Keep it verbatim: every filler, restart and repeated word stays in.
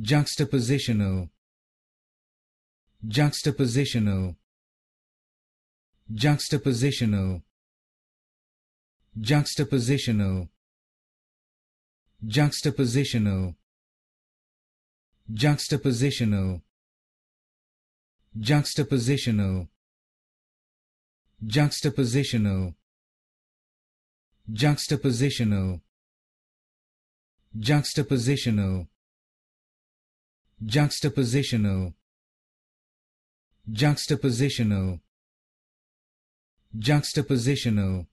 Juxtapositional, juxtapositional, juxtapositional, juxtapositional, juxtapositional, juxtapositional, juxtapositional, juxtapositional, juxtapositional, juxtapositional, juxtapositional, juxtapositional, juxtapositional,